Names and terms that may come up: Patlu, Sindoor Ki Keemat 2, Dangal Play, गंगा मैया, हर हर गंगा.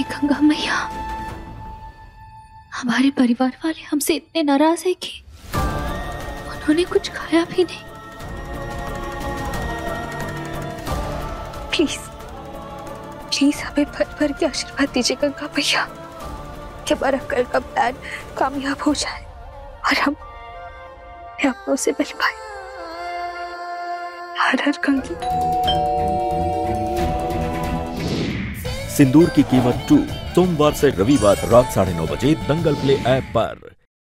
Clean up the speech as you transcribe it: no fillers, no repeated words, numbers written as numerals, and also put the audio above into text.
हे गंगा मैया, हमारे परिवार वाले हमसे इतने नाराज है कि उन्होंने कुछ खाया भी नहीं। प्लीज प्लीज हमें भर भर के आशीर्वाद दीजिए गंगा मैया कि हमारा कल का प्लान कामयाब हो जाए और हम अपनों से मिल पाए। हर हर गंगा। सिंदूर की कीमत 2 सोमवार से रविवार रात 9:30 बजे दंगल प्ले ऐप पर।